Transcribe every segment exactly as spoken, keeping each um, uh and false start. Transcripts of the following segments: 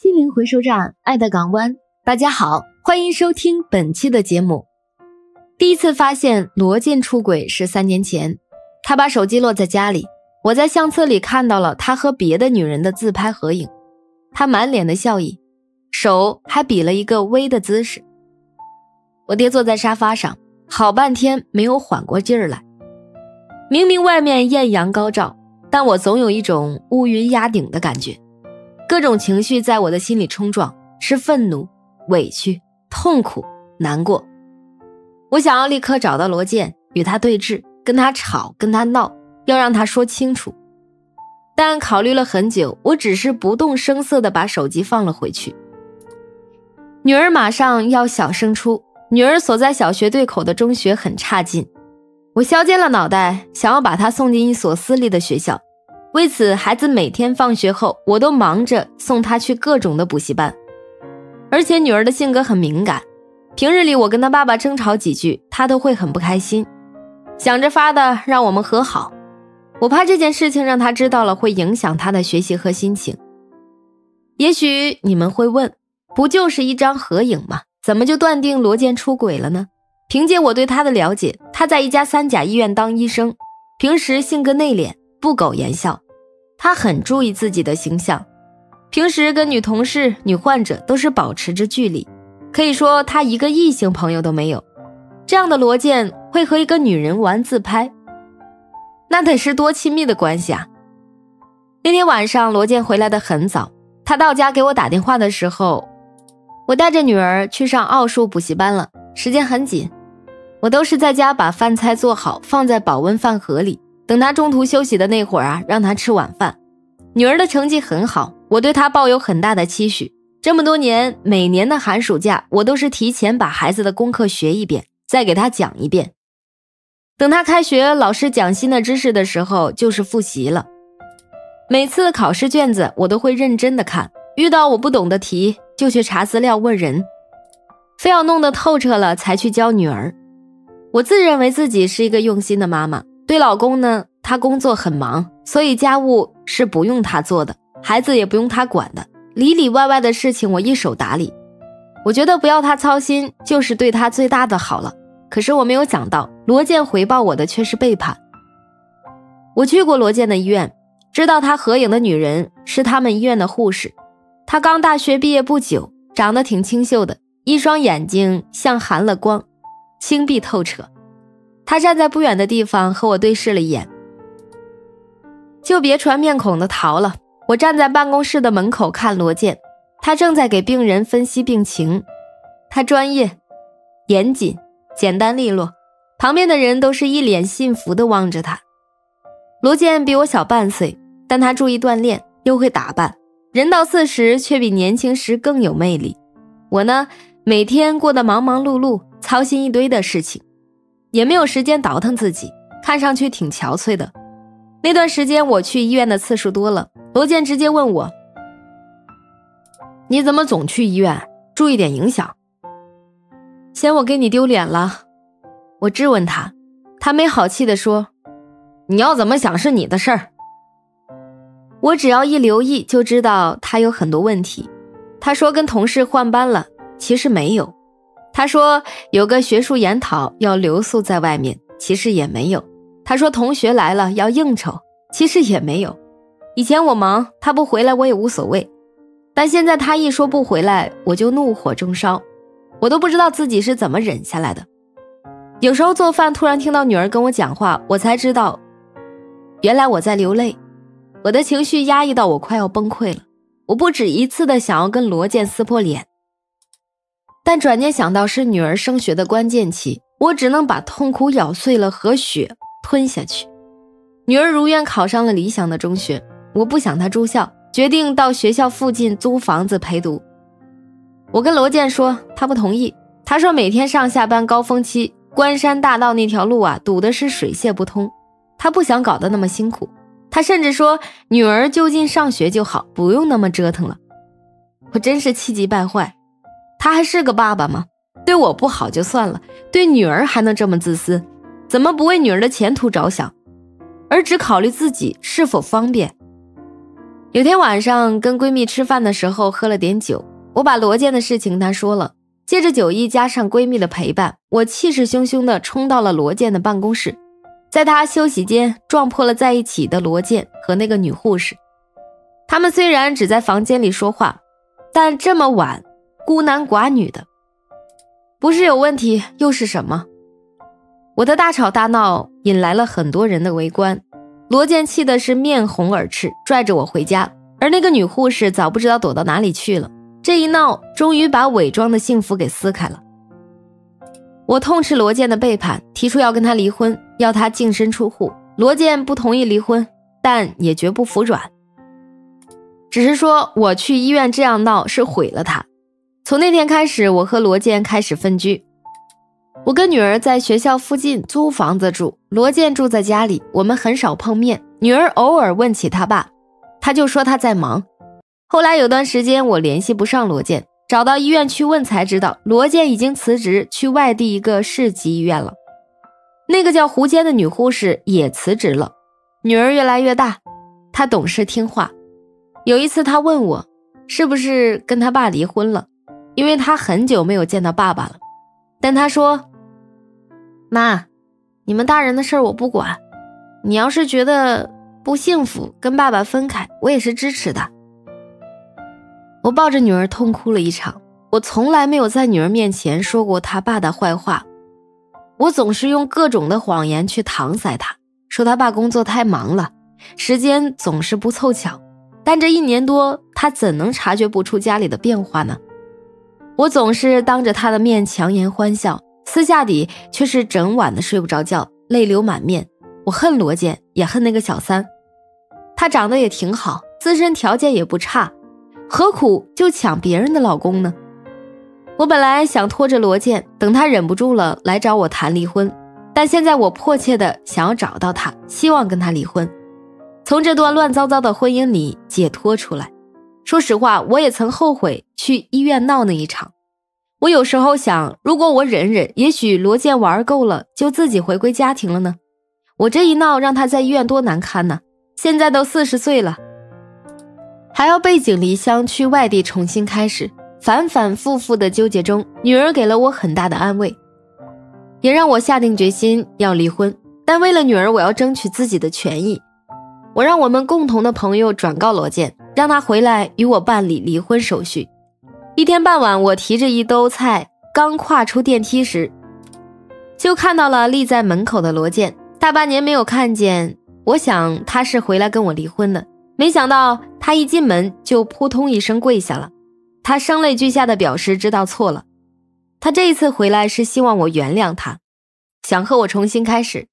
心灵回收站，爱的港湾。大家好，欢迎收听本期的节目。第一次发现罗健出轨是三年前，他把手机落在家里，我在相册里看到了他和别的女人的自拍合影，他满脸的笑意，手还比了一个 V 的姿势。我爹坐在沙发上，好半天没有缓过劲儿来。明明外面艳阳高照，但我总有一种乌云压顶的感觉，各种情绪在我的心里冲撞，是愤怒、委屈、痛苦、难过。我想要立刻找到罗健，与他对峙，跟他吵，跟他闹，要让他说清楚。但考虑了很久，我只是不动声色地把手机放了回去。女儿马上要小升初，女儿所在小学对口的中学很差劲，我削尖了脑袋，想要把她送进一所私立的学校。为此，孩子每天放学后，我都忙着送她去各种的补习班。而且女儿的性格很敏感，平日里我跟她爸爸争吵几句，她都会很不开心，想着法的让我们和好。我怕这件事情让她知道了，会影响她的学习和心情。也许你们会问，不就是一张合影吗？怎么就断定罗健出轨了呢？凭借我对他的了解，他在一家三甲医院当医生，平时性格内敛，不苟言笑，他很注意自己的形象，平时跟女同事、女患者都是保持着距离，可以说他一个异性朋友都没有。这样的罗健会和一个女人玩自拍，那得是多亲密的关系啊！那天晚上罗健回来的很早，他到家给我打电话的时候，我带着女儿去上奥数补习班了，时间很紧，我都是在家把饭菜做好，放在保温饭盒里，等她中途休息的那会儿啊，让她吃晚饭。女儿的成绩很好，我对她抱有很大的期许，这么多年，每年的寒暑假，我都是提前把孩子的功课学一遍，再给她讲一遍。等她开学，老师讲新的知识的时候，就是复习了。每次考试卷子，我都会认真的看，遇到我不懂的题，就去查资料问人，非要弄得透彻了才去教女儿。我自认为自己是一个用心的妈妈，对老公呢，他工作很忙，所以家务是不用他做的，孩子也不用他管的，里里外外的事情我一手打理。我觉得不要他操心，就是对他最大的好了。可是我没有想到，罗健回报我的却是背叛。我去过罗健的医院，知道他合影的女人是他们医院的护士。他刚大学毕业不久，长得挺清秀的，一双眼睛像含了光，清碧透彻。他站在不远的地方和我对视了一眼，就别传面孔的逃了。我站在办公室的门口看罗健，他正在给病人分析病情。他专业、严谨、简单利落，旁边的人都是一脸信服地望着他。罗健比我小半岁，但他注意锻炼，又会打扮，人到四十却比年轻时更有魅力。我呢，每天过得忙忙碌碌，操心一堆的事情，也没有时间倒腾自己，看上去挺憔悴的。那段时间我去医院的次数多了，罗健直接问我，你怎么总去医院，注意点影响，嫌我给你丢脸了？我质问他，他没好气地说，你要怎么想是你的事儿。我只要一留意就知道他有很多问题。他说跟同事换班了，其实没有。他说有个学术研讨要留宿在外面，其实也没有。他说同学来了要应酬，其实也没有。以前我忙，他不回来我也无所谓，但现在他一说不回来，我就怒火中烧，我都不知道自己是怎么忍下来的。有时候做饭突然听到女儿跟我讲话，我才知道原来我在流泪。我的情绪压抑到我快要崩溃了，我不止一次的想要跟罗健撕破脸，但转念想到是女儿升学的关键期，我只能把痛苦咬碎了，和血吞下去。女儿如愿考上了理想的中学，我不想她住校，决定到学校附近租房子陪读。我跟罗健说，他不同意，他说每天上下班高峰期，关山大道那条路啊，堵的是水泄不通，他不想搞得那么辛苦。他甚至说女儿就近上学就好，不用那么折腾了。我真是气急败坏，他还是个爸爸吗？对我不好就算了，对女儿还能这么自私，怎么不为女儿的前途着想，而只考虑自己是否方便？有天晚上跟闺蜜吃饭的时候喝了点酒，我把罗健的事情她说了。借着酒意加上闺蜜的陪伴，我气势汹汹地冲到了罗健的办公室，在他休息间撞破了在一起的罗健和那个女护士。他们虽然只在房间里说话，但这么晚，孤男寡女的，不是有问题又是什么？我的大吵大闹引来了很多人的围观，罗健气的是面红耳赤，拽着我回家，而那个女护士早不知道躲到哪里去了。这一闹终于把伪装的幸福给撕开了。我痛斥罗健的背叛，提出要跟他离婚，要他净身出户。罗健不同意离婚，但也绝不服软，只是说我去医院这样闹是毁了他。从那天开始，我和罗健开始分居，我跟女儿在学校附近租房子住，罗健住在家里，我们很少碰面。女儿偶尔问起他爸，他就说他在忙。后来有段时间我联系不上罗健，找到医院去问才知道，罗健已经辞职去外地一个市级医院了。那个叫胡坚的女护士也辞职了，女儿越来越大，她懂事听话。有一次她问我是不是跟她爸离婚了，因为她很久没有见到爸爸了。但她说，妈，你们大人的事儿我不管，你要是觉得不幸福跟爸爸分开，我也是支持的。我抱着女儿痛哭了一场，我从来没有在女儿面前说过她爸的坏话，我总是用各种的谎言去搪塞她，说她爸工作太忙了，时间总是不凑巧。但这一年多，她怎能察觉不出家里的变化呢？我总是当着她的面强颜欢笑，私下底却是整晚的睡不着觉，泪流满面。我恨罗健，也恨那个小三，她长得也挺好，自身条件也不差，何苦就抢别人的老公呢？我本来想拖着罗健，等他忍不住了来找我谈离婚，但现在我迫切的想要找到他，希望跟他离婚，从这段乱糟糟的婚姻里解脱出来。说实话，我也曾后悔去医院闹那一场。我有时候想，如果我忍忍，也许罗健玩够了就自己回归家庭了呢。我这一闹让他在医院多难堪呢，现在都四十岁了，还要背井离乡去外地重新开始。反反复复的纠结中，女儿给了我很大的安慰，也让我下定决心要离婚。但为了女儿，我要争取自己的权益。我让我们共同的朋友转告罗健，让他回来与我办理离婚手续。一天傍晚，我提着一兜菜刚跨出电梯时，就看到了立在门口的罗健。大半年没有看见，我想他是回来跟我离婚的，没想到他一进门就扑通一声跪下了，他声泪俱下的表示知道错了。他这一次回来是希望我原谅他，想和我重新开始。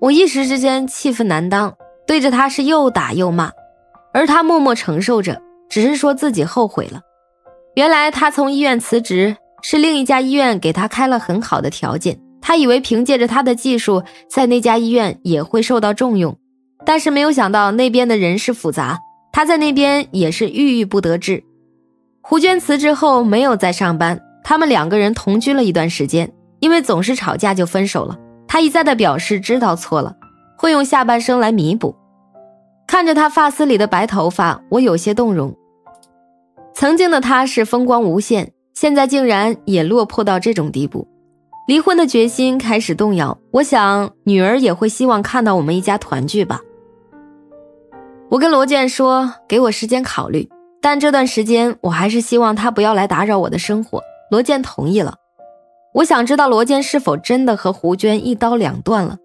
我一时之间气愤难当，对着他是又打又骂，而他默默承受着，只是说自己后悔了。原来他从医院辞职，是另一家医院给他开了很好的条件，他以为凭借着他的技术在那家医院也会受到重用，但是没有想到那边的人事复杂，他在那边也是郁郁不得志。胡娟辞职后没有再上班，他们两个人同居了一段时间，因为总是吵架就分手了。他一再的表示知道错了，会用下半生来弥补。看着他发丝里的白头发，我有些动容。曾经的他是风光无限，现在竟然也落魄到这种地步。离婚的决心开始动摇，我想女儿也会希望看到我们一家团聚吧。我跟罗健说给我时间考虑，但这段时间我还是希望他不要来打扰我的生活。罗健同意了，我想知道罗健是否真的和胡娟一刀两断了。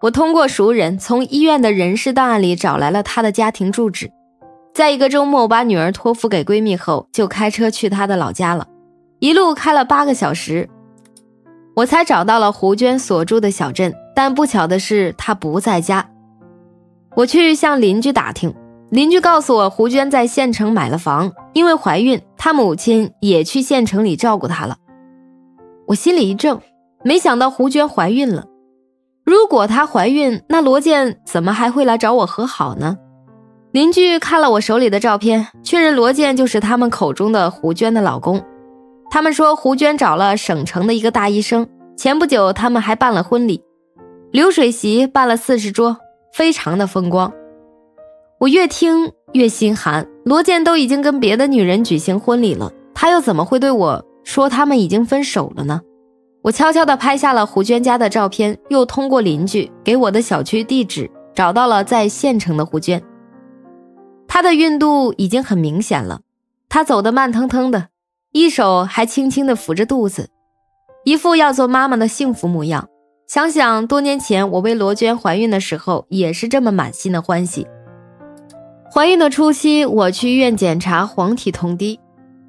我通过熟人从医院的人事档案里找来了他的家庭住址，在一个周末我把女儿托付给闺蜜后，就开车去她的老家了，一路开了八个小时，我才找到了胡娟所住的小镇。但不巧的是她不在家，我去向邻居打听，邻居告诉我胡娟在县城买了房，因为怀孕，她母亲也去县城里照顾她了。我心里一怔，没想到胡娟怀孕了。如果她怀孕，那罗健怎么还会来找我和好呢？邻居看了我手里的照片，确认罗健就是他们口中的胡娟的老公。他们说胡娟找了省城的一个大医生，前不久他们还办了婚礼，流水席办了四十桌，非常的风光。我越听越心寒，罗建都已经跟别的女人举行婚礼了，他又怎么会对我说他们已经分手了呢？我悄悄地拍下了胡娟家的照片，又通过邻居给我的小区地址找到了在县城的胡娟。她的孕肚已经很明显了，她走得慢腾腾的，一手还轻轻地扶着肚子，一副要做妈妈的幸福模样。想想多年前我为罗娟怀孕的时候，也是这么满心的欢喜。怀孕的初期，我去医院检查黄体酮低，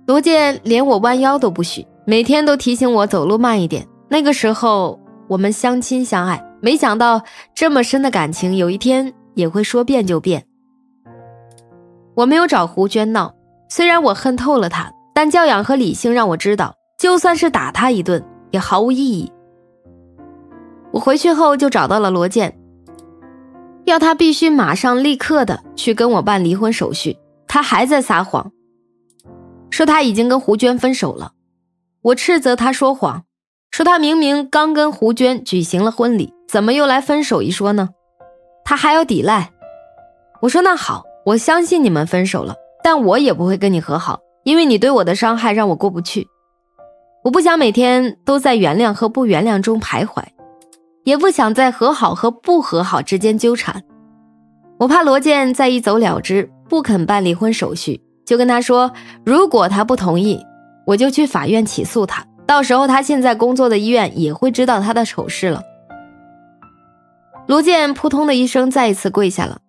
罗健连我弯腰都不许，每天都提醒我走路慢一点。那个时候我们相亲相爱，没想到这么深的感情有一天也会说变就变。我没有找胡娟闹，虽然我恨透了她，但教养和理性让我知道，就算是打她一顿也毫无意义。我回去后就找到了罗健，要他必须马上立刻的去跟我办离婚手续。他还在撒谎，说他已经跟胡娟分手了。我斥责他说谎，说他明明刚跟胡娟举行了婚礼，怎么又来分手一说呢？他还要抵赖。我说那好，我相信你们分手了，但我也不会跟你和好，因为你对我的伤害让我过不去。我不想每天都在原谅和不原谅中徘徊，也不想在和好和不和好之间纠缠。我怕罗健再一走了之，不肯办离婚手续，就跟他说，如果他不同意，我就去法院起诉他，到时候他现在工作的医院也会知道他的丑事了。罗健扑通的一声再一次跪下了，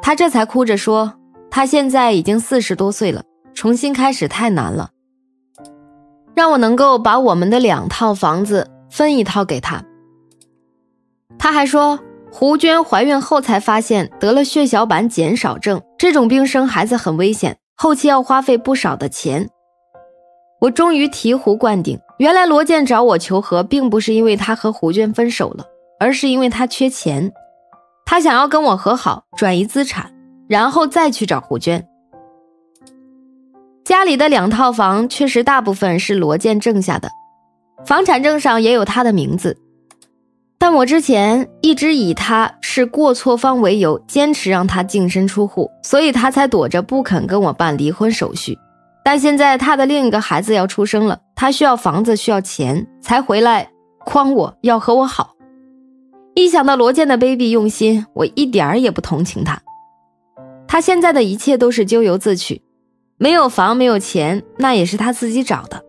他这才哭着说，他现在已经四十多岁了，重新开始太难了，让我能够把我们的两套房子分一套给他。他还说，胡娟怀孕后才发现得了血小板减少症，这种病生孩子很危险，后期要花费不少的钱。我终于醍醐灌顶，原来罗健找我求和，并不是因为他和胡娟分手了，而是因为他缺钱，他想要跟我和好，转移资产，然后再去找胡娟。家里的两套房确实大部分是罗健挣下的，房产证上也有他的名字，但我之前一直以他是过错方为由，坚持让他净身出户，所以他才躲着不肯跟我办离婚手续。但现在他的另一个孩子要出生了，他需要房子需要钱，才回来诓我要和我好。一想到罗健的卑鄙用心，我一点儿也不同情他。他现在的一切都是咎由自取，没有房没有钱，那也是他自己找的。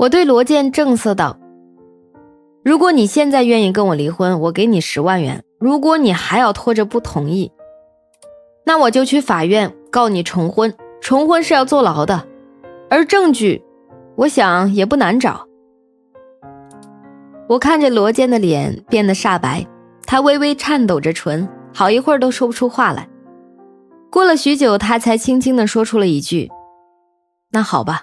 我对罗健正色道，如果你现在愿意跟我离婚，我给你十万元。如果你还要拖着不同意，那我就去法院告你重婚，重婚是要坐牢的，而证据，我想也不难找。我看着罗健的脸变得煞白，他微微颤抖着唇，好一会儿都说不出话来。过了许久，他才轻轻地说出了一句，那好吧。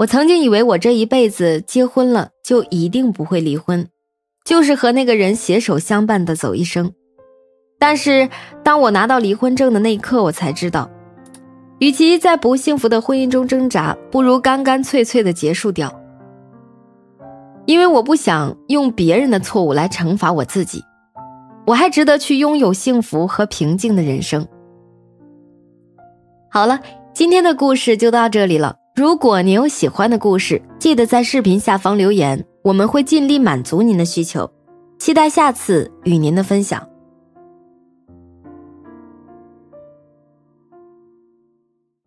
我曾经以为我这一辈子结婚了就一定不会离婚，就是和那个人携手相伴的走一生。但是当我拿到离婚证的那一刻，我才知道，与其在不幸福的婚姻中挣扎，不如干干脆脆的结束掉。因为我不想用别人的错误来惩罚我自己，我还值得去拥有幸福和平静的人生。好了，今天的故事就到这里了。如果你有喜欢的故事，记得在视频下方留言，我们会尽力满足您的需求。期待下次与您的分享。